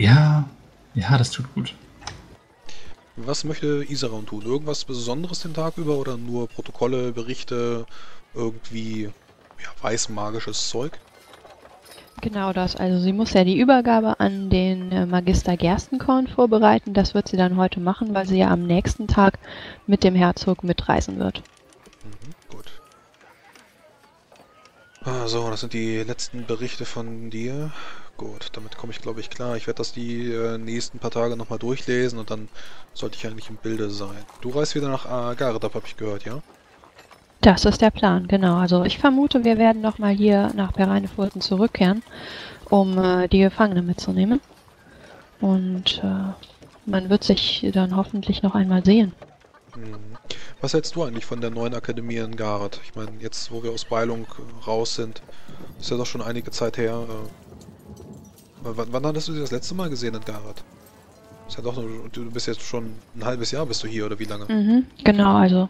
Ja, das tut gut. Was möchte Isarun tun? Irgendwas Besonderes den Tag über oder nur Protokolle, Berichte, irgendwie weiß magisches Zeug? Genau das. Also sie muss ja die Übergabe an den Magister Gerstenkorn vorbereiten. Das wird sie dann heute machen, weil sie ja am nächsten Tag mit dem Herzog mitreisen wird. Gut. So, das sind die letzten Berichte von dir. Gut, damit komme ich, glaube ich, klar. Ich werde das die nächsten paar Tage nochmal durchlesen und dann sollte ich eigentlich im Bilde sein. Du reist wieder nach Garedab, habe ich gehört, ja? Das ist der Plan, genau. Also ich vermute, wir werden nochmal hier nach Perainefurten zurückkehren, um die Gefangenen mitzunehmen. Und man wird sich dann hoffentlich noch einmal sehen. Was hältst du eigentlich von der neuen Akademie in Garedab? Ich meine, jetzt wo wir aus Beilung raus sind, ist ja doch schon einige Zeit her. Wann hattest du sie das letzte Mal gesehen in Garedab? Ist ja doch, du bist jetzt schon ein halbes Jahr bist du hier, oder wie lange? Genau, also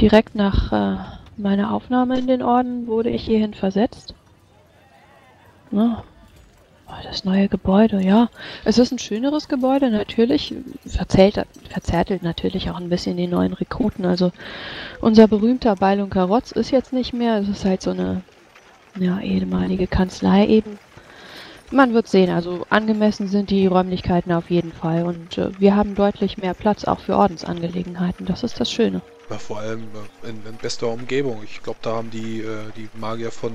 direkt nach meiner Aufnahme in den Orden wurde ich hierhin versetzt. Ja. Das neue Gebäude, ja. Es ist ein schöneres Gebäude, natürlich. Verzärtelt natürlich auch ein bisschen die neuen Rekruten. Also unser berühmter Beilunkarotz ist jetzt nicht mehr. Es ist halt so eine ehemalige Kanzlei eben. Man wird sehen, also angemessen sind die Räumlichkeiten auf jeden Fall und wir haben deutlich mehr Platz auch für Ordensangelegenheiten, das ist das Schöne. Ja, vor allem in bester Umgebung. Ich glaube, da haben die Magier von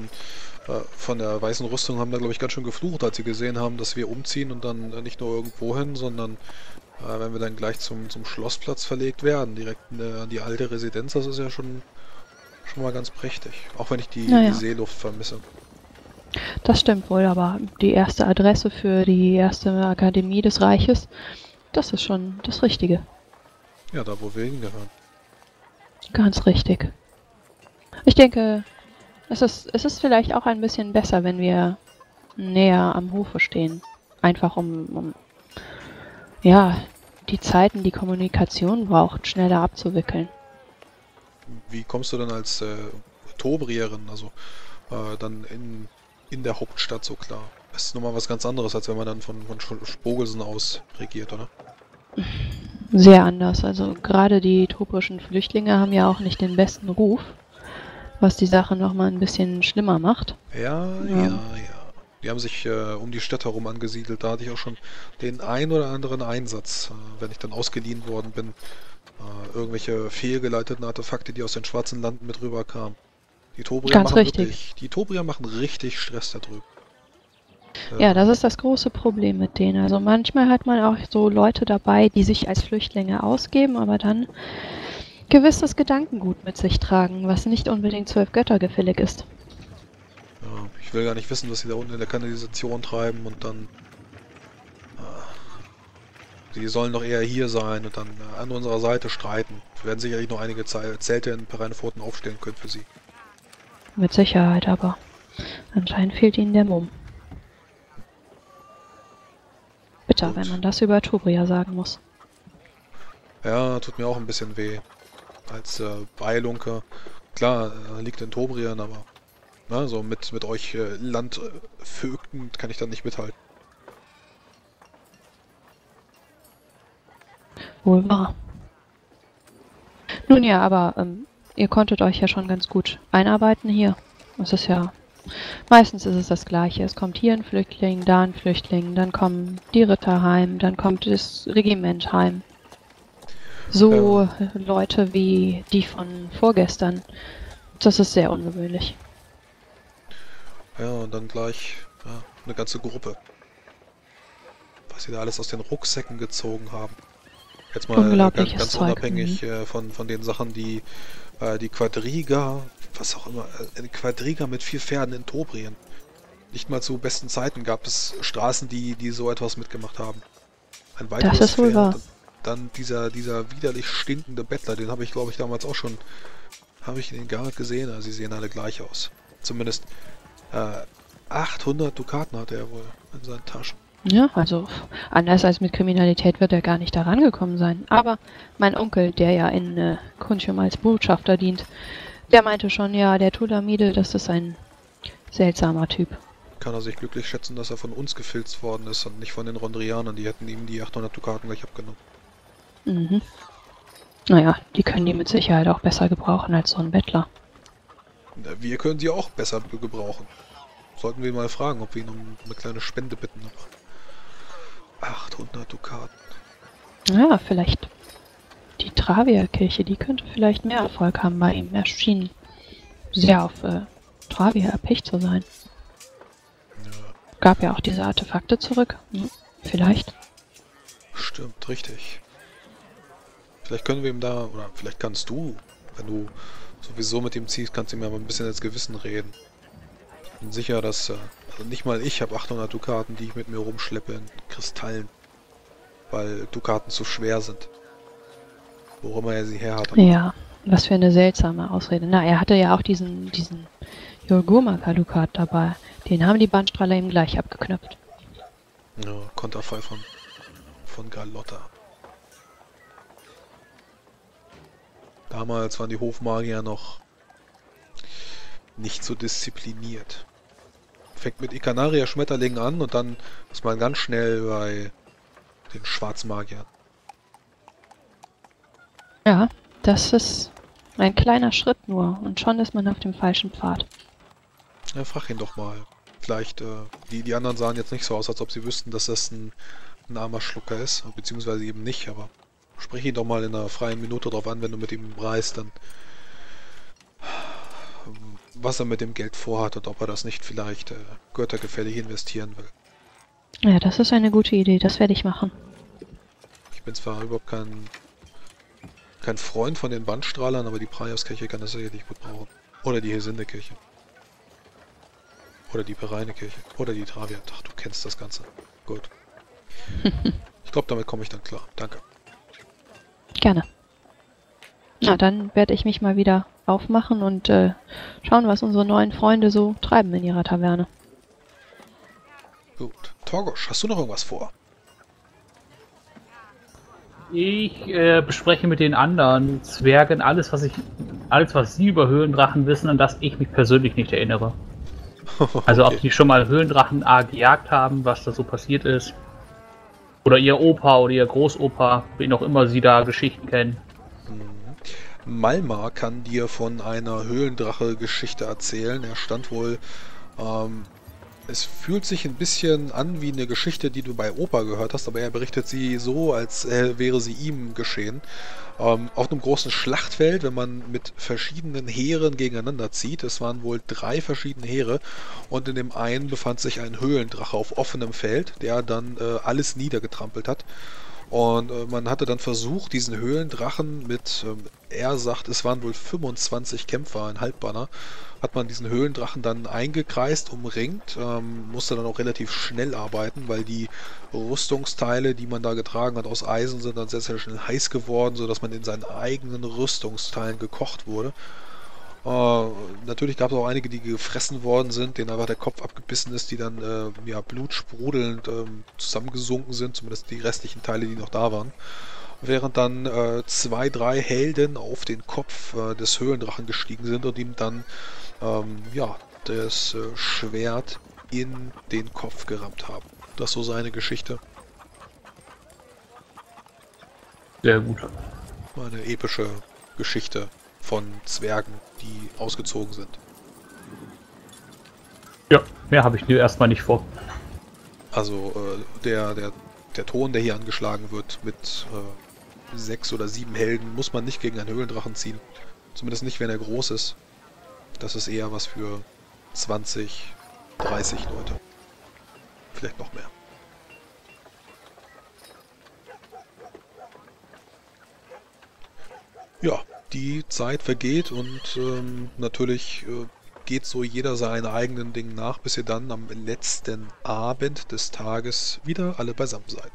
der weißen Rüstung haben da, glaube ich, ganz schön geflucht, als sie gesehen haben, dass wir umziehen und dann nicht nur irgendwo hin, sondern wenn wir dann gleich zum Schlossplatz verlegt werden, direkt an die alte Residenz, das ist ja schon mal ganz prächtig, auch wenn ich die Seeluft vermisse. Das stimmt wohl, aber die erste Adresse für die erste Akademie des Reiches, das ist schon das Richtige. Ja, da wo wir hingehören. Ganz richtig. Ich denke, es ist vielleicht auch ein bisschen besser, wenn wir näher am Hofe stehen. Einfach um die Zeiten, die Kommunikation braucht, schneller abzuwickeln. Wie kommst du denn als Tobrierin, also dann in der Hauptstadt so klar? Das ist nochmal was ganz anderes, als wenn man dann von Spogelsen aus regiert, oder? Sehr anders. Also gerade die tropischen Flüchtlinge haben ja auch nicht den besten Ruf, was die Sache nochmal ein bisschen schlimmer macht. Ja. Die haben sich um die Stadt herum angesiedelt. Da hatte ich auch schon den ein oder anderen Einsatz, wenn ich dann ausgeliehen worden bin. Irgendwelche fehlgeleiteten Artefakte, die aus den schwarzen Landen mit rüberkamen. Die Tobrier machen richtig Stress da drüben. Ja, das ist das große Problem mit denen. Also manchmal hat man auch so Leute dabei, die sich als Flüchtlinge ausgeben, aber dann gewisses Gedankengut mit sich tragen, was nicht unbedingt 12 Götter gefällig ist. Ja, ich will gar nicht wissen, was sie da unten in der Kanalisation treiben und dann... Sie sollen doch eher hier sein und dann an unserer Seite streiten. Wir werden sicherlich noch einige Zelte in Perainefurten aufstellen können für sie. Mit Sicherheit, aber anscheinend fehlt ihnen der Mumm. Bitter, gut, wenn man das über Tobria sagen muss. Ja, tut mir auch ein bisschen weh. Als Beilunke, klar, liegt in Tobrien, aber so mit euch Landvögten kann ich dann nicht mithalten. Wohl wahr. Nun ja, aber... Ihr konntet euch ja schon ganz gut einarbeiten hier. Es ist ja... Meistens ist es das Gleiche. Es kommt hier ein Flüchtling, da ein Flüchtling, dann kommen die Ritter heim, dann kommt das Regiment heim. So Leute wie die von vorgestern. Das ist sehr ungewöhnlich. Ja, und dann gleich eine ganze Gruppe. Was sie da alles aus den Rucksäcken gezogen haben. Jetzt mal ganz unabhängig von den Sachen, die Quadriga, was auch immer, eine Quadriga mit 4 Pferden in Tobrien. Nicht mal zu besten Zeiten gab es Straßen, die so etwas mitgemacht haben. Ein weiteres das ist Pferd. Wohl wahr. Dann dieser widerlich stinkende Bettler, den habe ich, glaube ich, damals auch schon, habe ich den gar nicht gesehen. Also sie sehen alle gleich aus. Zumindest 800 Dukaten hatte er wohl in seinen Taschen. Ja, also anders als mit Kriminalität wird er gar nicht da rangekommen sein. Aber mein Onkel, der ja in Khunchom als Botschafter dient, der meinte schon, ja, der Tulamide, das ist ein seltsamer Typ. kann er sich glücklich schätzen, dass er von uns gefilzt worden ist und nicht von den Rondrianern. Die hätten ihm die 800 Dukaten gleich abgenommen. Mhm. Naja, die können die mit Sicherheit auch besser gebrauchen als so ein Bettler. Na, wir können sie auch besser gebrauchen. Sollten wir ihn mal fragen, ob wir ihn um eine kleine Spende bitten. 800 Dukaten. Ja, vielleicht. Die Travia-Kirche, die könnte vielleicht mehr Erfolg haben bei ihm. Er schien sehr auf Travia erpicht zu sein. Ja. Gab ja auch diese Artefakte zurück. Hm, vielleicht. Stimmt, richtig. Vielleicht können wir ihm da, oder vielleicht kannst du, wenn du sowieso mit ihm ziehst, kannst du ihm ja mal ein bisschen ins Gewissen reden. Ich bin sicher, dass, also nicht mal ich habe 800 Dukaten, die ich mit mir rumschleppe in Kristallen, weil Dukaten zu schwer sind. Worum er sie her hat. Ja, was für eine seltsame Ausrede. Na, er hatte ja auch diesen Yol-Ghurmak-Dukat dabei. Den haben die Bandstrahler ihm gleich abgeknöpft. Ja, Konterfall von Galotta. Damals waren die Hofmagier noch nicht so diszipliniert. Fängt mit Ikanaria-Schmetterlingen an und dann ist man ganz schnell bei den Schwarzmagiern. Ja, das ist ein kleiner Schritt nur und schon ist man auf dem falschen Pfad. Ja, frag ihn doch mal. Vielleicht, die anderen sahen jetzt nicht so aus, als ob sie wüssten, dass das ein armer Schlucker ist, beziehungsweise eben nicht, aber sprich ihn doch mal in einer freien Minute drauf an, wenn du mit ihm reist, dann was er mit dem Geld vorhat und ob er das nicht vielleicht göttergefällig investieren will. Ja, das ist eine gute Idee, das werde ich machen. Ich bin zwar überhaupt kein Freund von den Bandstrahlern, aber die Praios-Kirche kann das sicherlich gut brauchen. Oder die Hesinde-Kirche. Oder die Peraine-Kirche. Oder die Travia. Ach, du kennst das Ganze. Gut. Ich glaube, damit komme ich dann klar. Danke. Gerne. Na, dann werde ich mich mal wieder aufmachen und schauen, was unsere neuen Freunde so treiben in ihrer Taverne. Gut. Torgosch, hast du noch irgendwas vor? Ich bespreche mit den anderen Zwergen alles, was sie über Höhlendrachen wissen, an das ich mich persönlich nicht erinnere. Also okay. Ob die schon mal Höhlendrachen gejagt haben, was da so passiert ist. Oder ihr Opa oder ihr Großopa, wen auch immer sie da Geschichten kennen. Malmar kann dir von einer Höhlendrache-Geschichte erzählen. Er stand wohl... es fühlt sich ein bisschen an wie eine Geschichte, die du bei Opa gehört hast, aber er berichtet sie so, als wäre sie ihm geschehen. Auf einem großen Schlachtfeld, wenn man mit verschiedenen Heeren gegeneinander zieht, es waren wohl 3 verschiedene Heere und in dem einen befand sich ein Höhlendrache auf offenem Feld, der dann alles niedergetrampelt hat. Und man hatte dann versucht, diesen Höhlendrachen mit, er sagt, es waren wohl 25 Kämpfer, ein Halbbanner, hat man diesen Höhlendrachen dann eingekreist, umringt, musste dann auch relativ schnell arbeiten, weil die Rüstungsteile, die man da getragen hat aus Eisen, sind dann sehr, sehr schnell heiß geworden, sodass man in seinen eigenen Rüstungsteilen gekocht wurde. Natürlich gab es auch einige, die gefressen worden sind, denen einfach der Kopf abgebissen ist, die dann ja, blutsprudelnd zusammengesunken sind, zumindest die restlichen Teile, die noch da waren. Während dann 2, 3 Helden auf den Kopf des Höhlendrachen gestiegen sind und ihm dann ja, das Schwert in den Kopf gerammt haben. Das ist so seine Geschichte. Sehr gut. Eine epische Geschichte von Zwergen, die ausgezogen sind. Ja, mehr habe ich nur erstmal nicht vor. Also der Ton, der hier angeschlagen wird mit 6 oder 7 Helden, muss man nicht gegen einen Höhlendrachen ziehen. Zumindest nicht, wenn er groß ist. Das ist eher was für 20, 30 Leute. Vielleicht noch mehr. Ja. Die Zeit vergeht und natürlich geht so jeder seinen eigenen Dingen nach, bis ihr dann am letzten Abend des Tages wieder alle beisammen seid.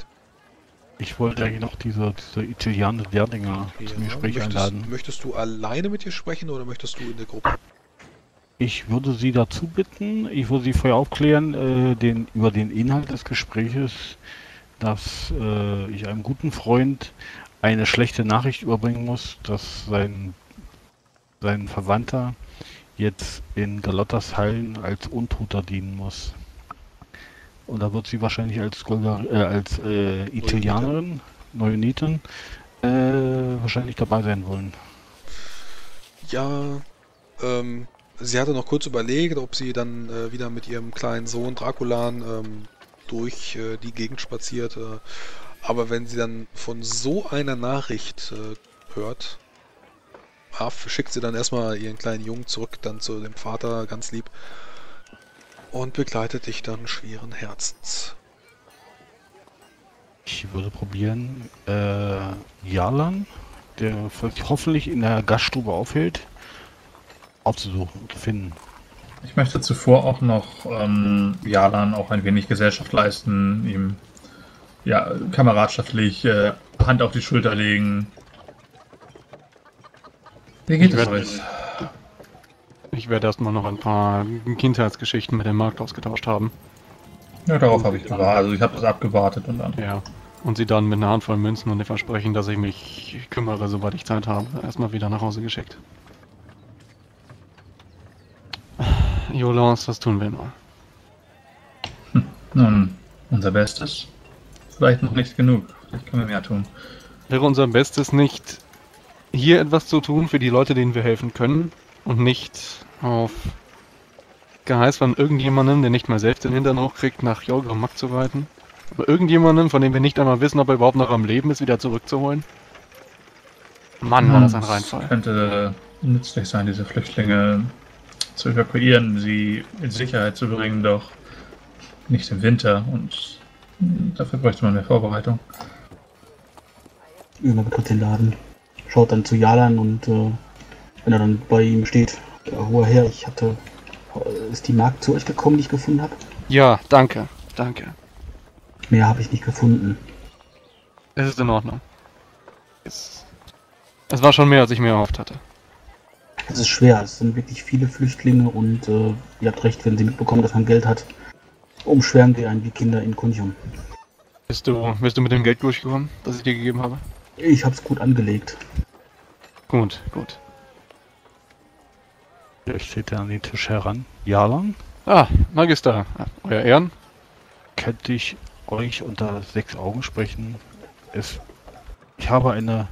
Ich wollte eigentlich noch diese Italianer Derdinger zum Gespräch einladen. Möchtest du alleine mit ihr sprechen oder möchtest du in der Gruppe? Ich würde sie dazu bitten, ich würde sie vorher aufklären über den Inhalt des Gespräches, dass ich einem guten Freund eine schlechte Nachricht überbringen muss, dass sein Verwandter jetzt in Galottas Hallen als Untoter dienen muss. Und da wird sie wahrscheinlich als, Italianerin, Neunitin, wahrscheinlich dabei sein wollen. Ja, sie hatte noch kurz überlegt, ob sie dann wieder mit ihrem kleinen Sohn Draculan durch die Gegend spaziert. Aber wenn sie dann von so einer Nachricht hört, schickt sie dann erstmal ihren kleinen Jungen zurück, dann zu dem Vater, ganz lieb. Und begleitet dich dann schweren Herzens. Ich würde probieren, Yarlan, der hoffentlich in der Gaststube aufhält, aufzusuchen und zu finden. Ich möchte zuvor auch noch Yarlan auch ein wenig Gesellschaft leisten, ihm ja, kameradschaftlich Hand auf die Schulter legen. Wie geht es euch? Ich werde erstmal noch ein paar Kindheitsgeschichten mit dem Markt ausgetauscht haben. Ja, darauf habe ich gewartet. Also ich habe das abgewartet und dann. Ja. Und sie dann mit einer Handvoll Münzen und dem Versprechen, dass ich mich kümmere, sobald ich Zeit habe, erstmal wieder nach Hause geschickt. Iolaus, was tun wir nun? Nun, unser Bestes. Vielleicht noch nicht genug. Vielleicht können wir mehr tun. Wäre unser Bestes nicht, hier etwas zu tun für die Leute, denen wir helfen können? Und nicht auf Geheiß von irgendjemandem, der nicht mal selbst den Hintern hochkriegt, nach Yol-Ghurmak zu reiten. Aber irgendjemandem, von dem wir nicht einmal wissen, ob er überhaupt noch am Leben ist, wieder zurückzuholen. Mann, war das ein Reinfall. Es könnte nützlich sein, diese Flüchtlinge zu evakuieren, sie in Sicherheit zu bringen, doch nicht im Winter. Und dafür bräuchte man mehr Vorbereitung. Ömer betritt den Laden, schaut dann zu Yarlan und wenn er dann bei ihm steht, hoher Herr, ist die Magd zu euch gekommen, die ich gefunden habe? Ja, danke, danke. Mehr habe ich nicht gefunden. Es ist in Ordnung. Es war schon mehr, als ich mir erhofft hatte. Es ist schwer, es sind wirklich viele Flüchtlinge und ihr habt recht, wenn sie mitbekommen, dass man Geld hat, umschwärmen wir einen wie Kinder in Kunjung. Bist du mit dem Geld durchgekommen, das ich dir gegeben habe? Ich hab's gut angelegt. Gut, gut. Ich trete an den Tisch heran. Yarlan? Ah, Magister, euer Ehren. Könnte ich euch unter 6 Augen sprechen? Ich habe eine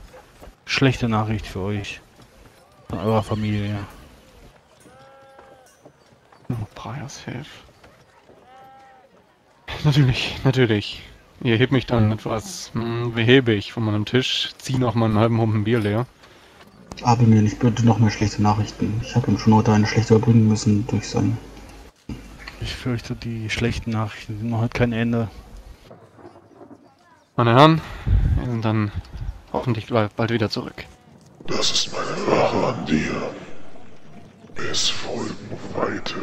schlechte Nachricht für euch. Von eurer Familie. Oh, Prias Hilfe. Natürlich, natürlich. Ihr hebt mich dann etwas behäbig von meinem Tisch, zieh noch mal einen halben Humpen Bier leer. Aber mir nicht bitte noch mehr schlechte Nachrichten. Ich habe ihm schon heute eine schlechte erbringen müssen durch sein. Ich fürchte, die schlechten Nachrichten sind noch heute kein Ende. Meine Herren, wir sind dann hoffentlich bald wieder zurück. Das ist meine Rache an dir. Es folgen weitere.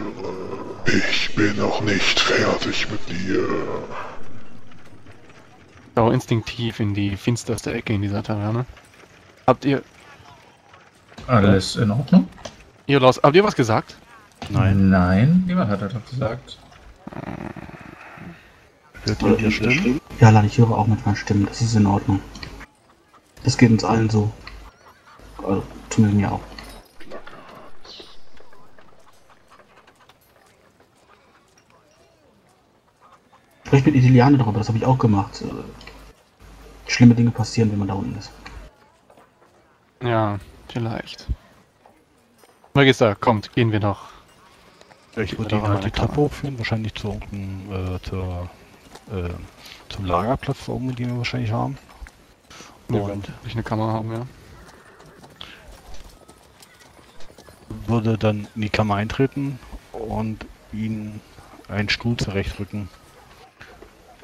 Ich bin noch nicht fertig mit dir. Ich schaue instinktiv in die finsterste Ecke in dieser Taverne. Habt ihr... Alles in Ordnung? Iolaus, habt ihr was gesagt? Nein. Nein, niemand hat etwas gesagt. Hört ihr die Stimmen? Ja, Lad, ich höre auch mit meinen Stimmen. Das ist in Ordnung. Das geht uns allen so. Also, zumindest mir auch. Sprich mit Italianer darüber, das habe ich auch gemacht. Schlimme Dinge passieren, wenn man da unten ist. Ja. Vielleicht. Magister, kommt, gehen wir noch. Ich würde ihn halt die Treppe hochführen, wahrscheinlich zum Lagerplatz, den wir wahrscheinlich haben. Wir werden nicht eine Kammer haben, ja. Würde dann in die Kammer eintreten und ihn einen Stuhl zurechtrücken.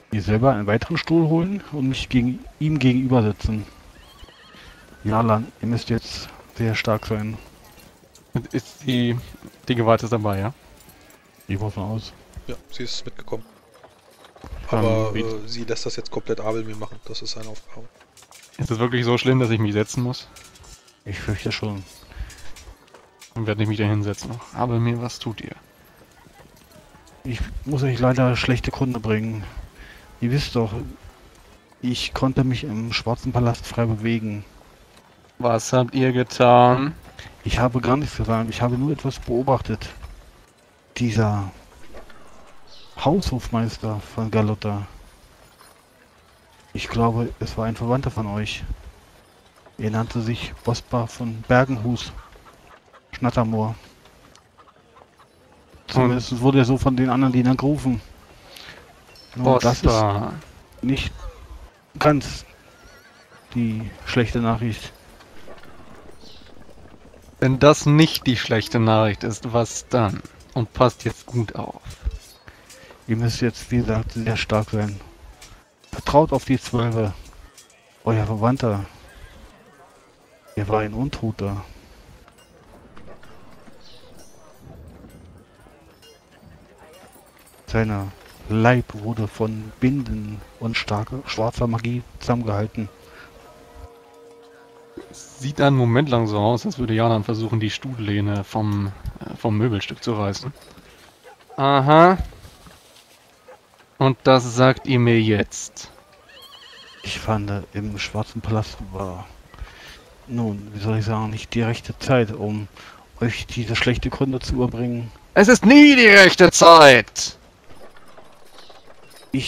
Mir selber einen weiteren Stuhl holen und mich gegen ihm gegenüber sitzen. Yarlan, ihr müsst jetzt sehr stark sein. Ist die Gewalt ist dabei, ja? Ich hoffe aus. Ja, sie ist mitgekommen. Aber sie lässt das jetzt komplett Abel mir machen. Das ist seine Aufgabe. Ist es wirklich so schlimm, dass ich mich setzen muss? Ich fürchte schon. Dann werde ich mich da hinsetzen. Abel mir, was tut ihr? Ich muss euch leider schlechte Gründe bringen. Ihr wisst doch, ich konnte mich im Schwarzen Palast frei bewegen. Was habt ihr getan? Ich habe gar nichts gesagt, ich habe nur etwas beobachtet. Dieser Haushofmeister von Galotta. Ich glaube, es war ein Verwandter von euch. Er nannte sich Bospa von Bergenhus, Schnattermoor. Zumindest wurde er so von den anderen Dienern gerufen. Nur das ist nicht ganz die schlechte Nachricht. Wenn das nicht die schlechte Nachricht ist, was dann? Und passt jetzt gut auf. Ihr müsst jetzt, wie gesagt, sehr stark sein. Vertraut auf die Zwölfe. Euer Verwandter. Er war ein Untoter. Sein Leib wurde von Binden und starker schwarzer Magie zusammengehalten. Sieht einen Moment lang so aus, als würde Janan versuchen, die Stuhllehne vom Möbelstück zu reißen. Aha. Und das sagt ihr mir jetzt. Ich fand, im Schwarzen Palast war, nun, wie soll ich sagen, nicht die rechte Zeit, um euch diese schlechte Gründe zu überbringen. Es ist nie die rechte Zeit!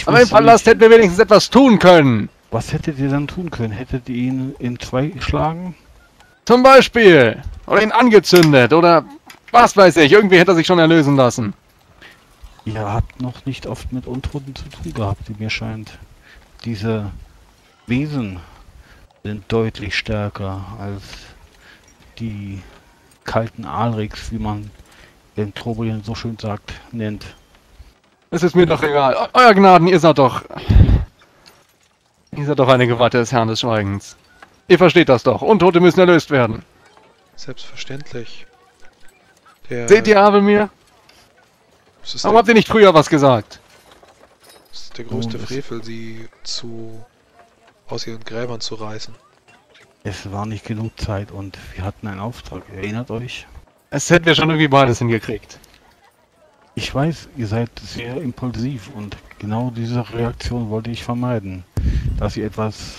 Aber im Palast hätten wir wenigstens etwas tun können! Was hättet ihr dann tun können? Hättet ihr ihn in zwei geschlagen? Zum Beispiel! Oder ihn angezündet! Oder was weiß ich! Irgendwie hätte er sich schon erlösen lassen! Ihr habt noch nicht oft mit Untoten zu tun gehabt, wie mir scheint. Diese Wesen sind deutlich stärker als die kalten Alrix, wie man in Tobrien so schön sagt, nennt. Es ist mir doch egal! Euer Gnaden, ihr seid doch... Ihr seid doch eine Gewahrte des Herrn des Schweigens. Ihr versteht das doch. Untote müssen erlöst werden. Selbstverständlich. Seht ihr, Abelmir? Warum habt ihr nicht früher was gesagt? Das ist der größte Frevel, sie aus ihren Gräbern zu reißen. Es war nicht genug Zeit und wir hatten einen Auftrag. Erinnert euch? Es hätten wir schon irgendwie beides hingekriegt. Ich weiß, ihr seid sehr impulsiv und genau diese Reaktion wollte ich vermeiden. Dass ihr etwas,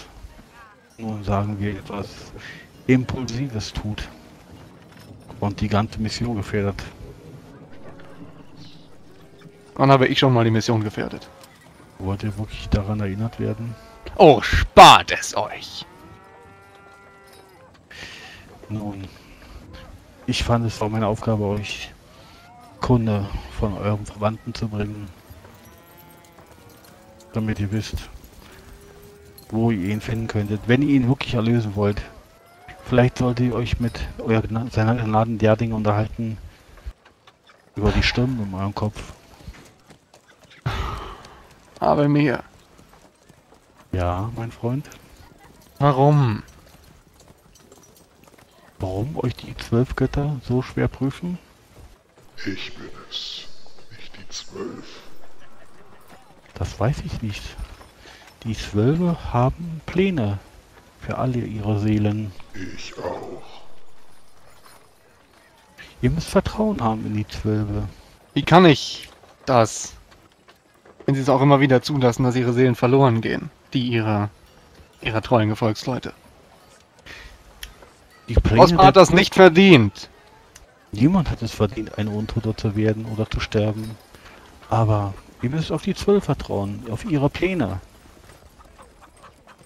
nun sagen wir, etwas Impulsives tut und die ganze Mission gefährdet. Wann habe ich schon mal die Mission gefährdet? Wollt ihr wirklich daran erinnert werden? Oh, spart es euch! Nun, ich fand, es war meine Aufgabe, euch Kunde von eurem Verwandten zu bringen, damit ihr wisst, wo ihr ihn finden könntet, wenn ihr ihn wirklich erlösen wollt. Vielleicht solltet ihr euch mit seiner Gnaden derartigen unterhalten über die Stirn in eurem Kopf. Aber mir. Ja, mein Freund. Warum? Warum euch die 12 Götter so schwer prüfen? Ich bin es, nicht die 12. Das weiß ich nicht. Die 12 haben Pläne für alle ihre Seelen. Ich auch. Ihr müsst Vertrauen haben in die 12. Wie kann ich das, wenn sie es auch immer wieder zulassen, dass ihre Seelen verloren gehen, die ihrer treuen Gefolgsleute? Osman hat das nicht verdient. Niemand hat es verdient, ein Untoter zu werden oder zu sterben. Aber ihr müsst auf die 12 vertrauen, auf ihre Pläne.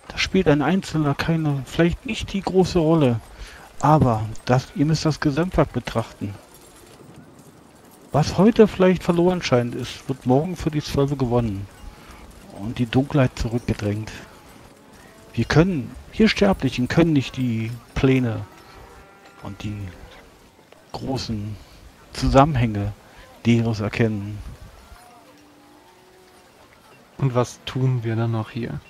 Da spielt ein Einzelner vielleicht nicht die große Rolle. Aber ihr müsst das Gesamtwerk betrachten. Was heute vielleicht verloren scheint, wird morgen für die 12 gewonnen. Und die Dunkelheit zurückgedrängt. Wir Sterblichen können nicht die Pläne und die großen Zusammenhänge deres erkennen. Und was tun wir dann noch hier?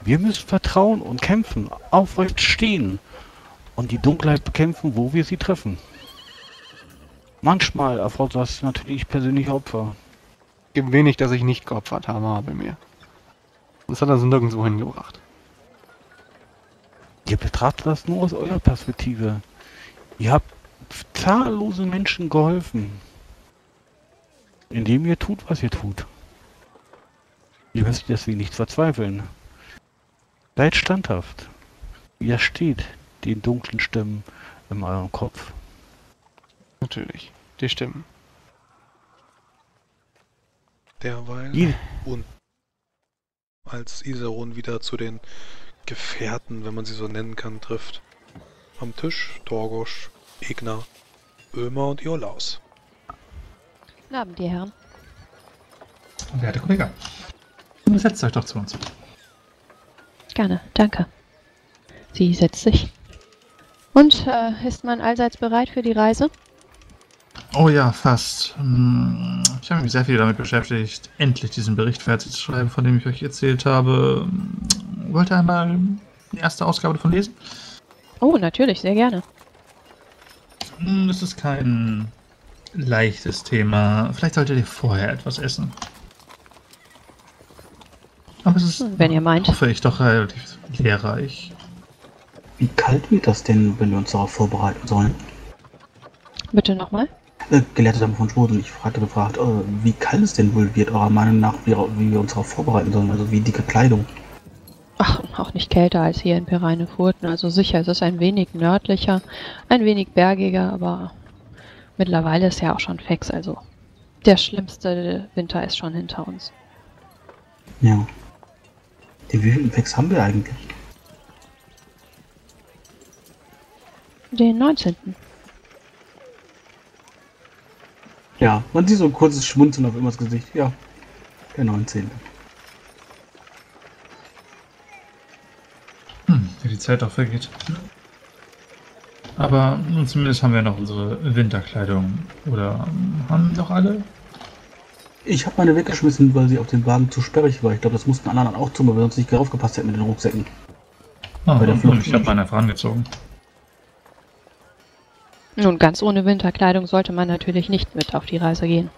Wir müssen vertrauen und kämpfen, aufrecht stehen und die Dunkelheit bekämpfen, wo wir sie treffen. Manchmal erfordert das natürlich persönliche Opfer. Es gibt wenig, dass ich nicht geopfert habe bei mir. Das hat also nirgendwo hingebracht. Ihr betrachtet das nur aus eurer Perspektive. Ihr habt zahllosen Menschen geholfen, indem ihr tut, was ihr tut. Ihr müsst deswegen nicht verzweifeln. Seid standhaft. Widersteht den dunklen Stimmen in eurem Kopf. Natürlich, die Stimmen. derweil. Und als Isarun wieder zu den Gefährten, wenn man sie so nennen kann, trifft. Am Tisch Torgosch, Egner, Ömer und Iolaus. Guten Abend, die Herren. Werte Kollege, setzt euch doch zu uns. Gerne, danke. Sie setzt sich. Und ist man allseits bereit für die Reise? Oh ja, fast. Ich habe mich sehr viel damit beschäftigt, endlich diesen Bericht fertig zu schreiben, von dem ich euch erzählt habe. Wollt ihr einmal die erste Ausgabe davon lesen? Oh, natürlich, sehr gerne. Das ist kein leichtes Thema. Vielleicht solltet ihr vorher etwas essen. Aber es ist, wenn ihr meint, hoffe ich, doch relativ lehrreich. Wie kalt wird das denn, wenn wir uns darauf vorbereiten sollen? Bitte nochmal? Gelehrter von Spogelsen, ich hatte gefragt, wie kalt es denn wohl wird, eurer Meinung nach, wie wir uns darauf vorbereiten sollen, also wie dicke Kleidung? Ach, auch nicht kälter als hier in Perainefurten, also sicher, es ist ein wenig nördlicher, ein wenig bergiger, aber mittlerweile ist ja auch schon fix, also der schlimmste Winter ist schon hinter uns. Ja. Den wievielten Fix haben wir eigentlich? Den 19. Ja, man sieht so ein kurzes Schmunzeln auf Ömers Gesicht. Ja, der 19. Wie die Zeit auch vergeht. Aber zumindest haben wir noch unsere Winterkleidung. Oder haben doch alle? Ich habe meine weggeschmissen, weil sie auf dem Wagen zu sperrig war. Ich glaube, das mussten anderen auch tun, weil wir uns nicht aufgepasst hätten mit den Rucksäcken. Ah, bei der Flucht. Ich habe meine vorangezogen. Nun, ganz ohne Winterkleidung sollte man natürlich nicht mit auf die Reise gehen.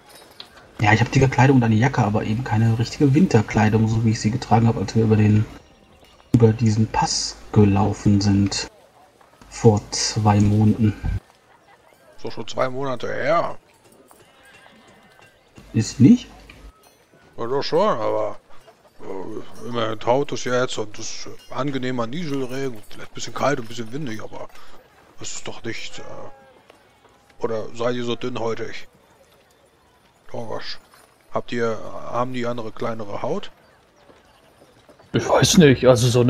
Ja, ich habe dicke Kleidung und eine Jacke, aber eben keine richtige Winterkleidung, so wie ich sie getragen habe, als wir über diesen Pass gelaufen sind. Vor 2 Monaten. So, schon 2 Monate her. Ist nicht? Ja, doch schon, aber immerhin taut es ja jetzt und es ist angenehmer Nieselregen, vielleicht ein bisschen kalt und ein bisschen windig, aber das ist doch nicht, oder seid ihr so dünnhäutig? Torgosch, haben die andere kleinere Haut? Ich weiß nicht, also so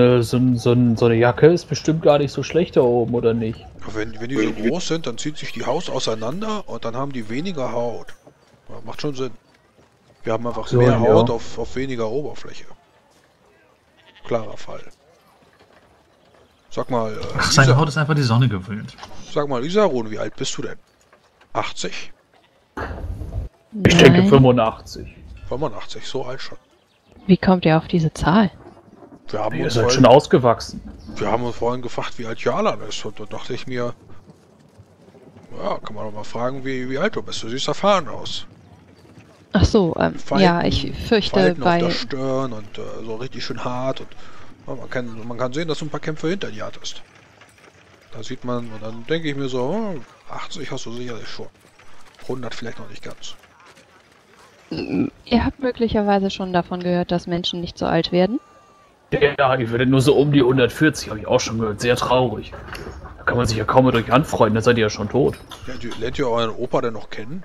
eine Jacke ist bestimmt gar nicht so schlecht da oben, oder nicht? Ja, wenn die so groß sind, dann zieht sich die Haut auseinander und dann haben die weniger Haut. Ja, macht schon Sinn. Wir haben einfach so, mehr Haut auf weniger Oberfläche. Klarer Fall. Sag mal. Ach, seine Haut ist einfach die Sonne gewöhnt. Sag mal, Isarun, wie alt bist du denn? 80? Nein. Ich denke 85. 85, so alt schon. Wie kommt ihr auf diese Zahl? Ihr seid schon ausgewachsen. Wir haben uns vorhin gefragt, wie alt Yarlan ist. Und da dachte ich mir, ja, kann man doch mal fragen, wie alt du bist. Du siehst erfahren aus. Ach so, Falten, ja, ich fürchte Falten bei... auf der Stirn und so richtig schön hart. Und ja, man kann sehen, dass du ein paar Kämpfe hinter dir hattest. Da sieht man, und dann denke ich mir so, 80 hast du sicherlich schon. 100 vielleicht noch nicht ganz. Ihr habt möglicherweise schon davon gehört, dass Menschen nicht so alt werden? Ja, ich werde nur so um die 140, habe ich auch schon gehört. Sehr traurig. Da kann man sich ja kaum mit euch anfreunden, dann seid ihr ja schon tot. Ja, lernt ihr euren Opa denn noch kennen?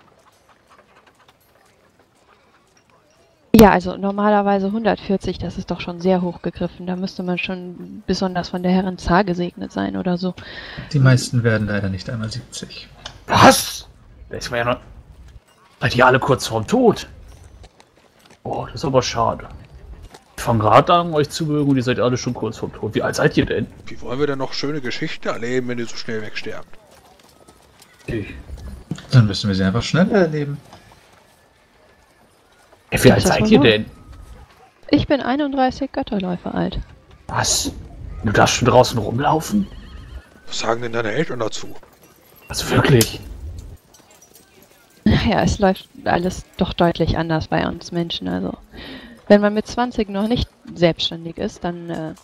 Ja, also normalerweise 140, das ist doch schon sehr hochgegriffen. Da müsste man schon besonders von der Herren Zahl gesegnet sein oder so. Die meisten werden leider nicht einmal 70. Was? Das war ja noch... Seid ihr alle kurz vorm Tod? Oh, das ist aber schade. Ich fange gerade an, euch zu mögen und ihr seid alle schon kurz vorm Tod. Wie alt seid ihr denn? Wie wollen wir denn noch schöne Geschichten erleben, wenn ihr so schnell wegsterbt? Dann müssen wir sie einfach schneller erleben. Ja, wie alt seid ihr denn? Ich bin 31 Götterläufer alt. Was? Du darfst schon draußen rumlaufen? Was sagen denn deine Eltern dazu? Also wirklich? Naja, es läuft alles doch deutlich anders bei uns Menschen. Also, wenn man mit 20 noch nicht selbstständig ist, dann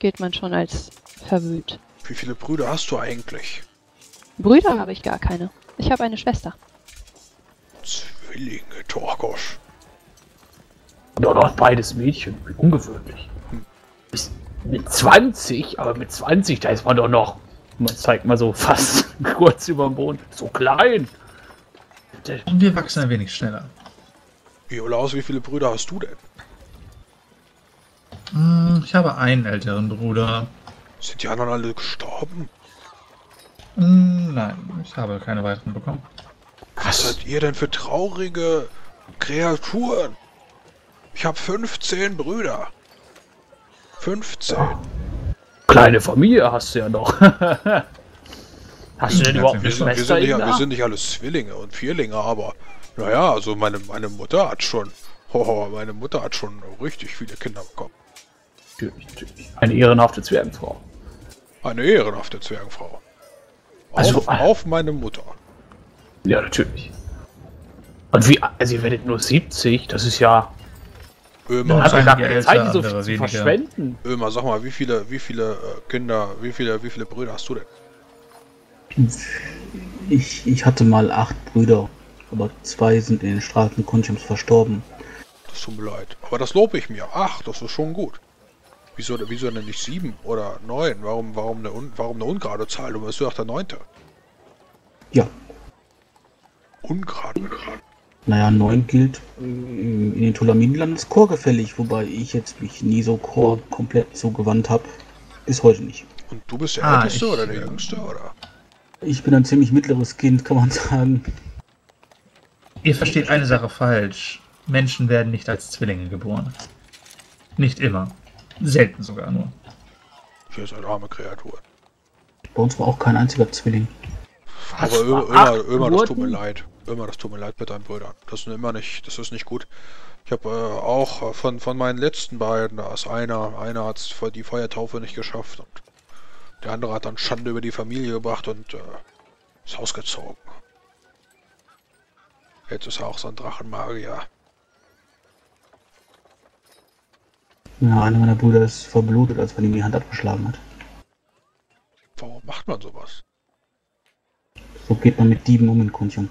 gilt man schon als verwöhnt. Wie viele Brüder hast du eigentlich? Brüder habe ich gar keine. Ich habe eine Schwester. Zwillinge, Torgosch. Doch, doch, beides Mädchen. Ungewöhnlich. Mit 20? Aber mit 20, da ist man doch noch... Man zeigt mal so fast kurz über den Boden. So klein. Und wir wachsen ein wenig schneller. Iolaus, wie viele Brüder hast du denn? Ich habe einen älteren Bruder. Sind die anderen alle gestorben? Nein, ich habe keine weiteren bekommen. Was seid ihr denn für traurige Kreaturen? Ich habe 15 Brüder. 15. Ja. Kleine Familie hast du ja noch. Hast du denn überhaupt eine Schwester? Wir sind nicht alle Zwillinge und Vierlinge, aber naja, also meine Mutter hat schon. Oh, meine Mutter hat schon richtig viele Kinder bekommen. Eine ehrenhafte Zwergenfrau. Eine ehrenhafte Zwergenfrau. Also auf meine Mutter. Ja, natürlich. Und wie, also ihr werdet nur 70, das ist ja... Ömer, also Zeit, so viel zu verschwenden. Ömer, sag mal, wie viele Kinder, wie viele Brüder hast du denn? Ich hatte mal 8 Brüder, aber 2 sind in den Straßen Kunchoms verstorben. Das tut mir leid, aber das lobe ich mir. 8, das ist schon gut. Wieso denn nicht 7 oder 9? Warum eine ungerade Zahl? Du bist doch der 9. Ja. Ungerade? Naja, 9 gilt in den Tolaminenlanden als Chor gefällig, wobei ich jetzt mich nie so Chor komplett zugewandt habe. Bis heute nicht. Und du bist der Älteste oder der Jüngste, oder? Ich bin ein ziemlich mittleres Kind, kann man sagen. Ihr versteht eine Sache falsch. Menschen werden nicht als Zwillinge geboren. Nicht immer. Selten sogar nur. Hier ist eine arme Kreatur. Bei uns war auch kein einziger Zwilling. Was? Aber Ömer, das tut mir leid. Ömer, das tut mir leid mit deinen Brüdern. Das sind immer nicht, das ist nicht gut. Ich habe auch von meinen letzten beiden, da ist einer hat die Feuertaufe nicht geschafft. Und der andere hat dann Schande über die Familie gebracht und ist ausgezogen. Jetzt ist er auch so ein Drachenmagier. Ja, einer meiner Brüder ist verblutet, als man ihm die Hand abgeschlagen hat. Warum macht man sowas? So geht man mit Dieben um in Kunjung.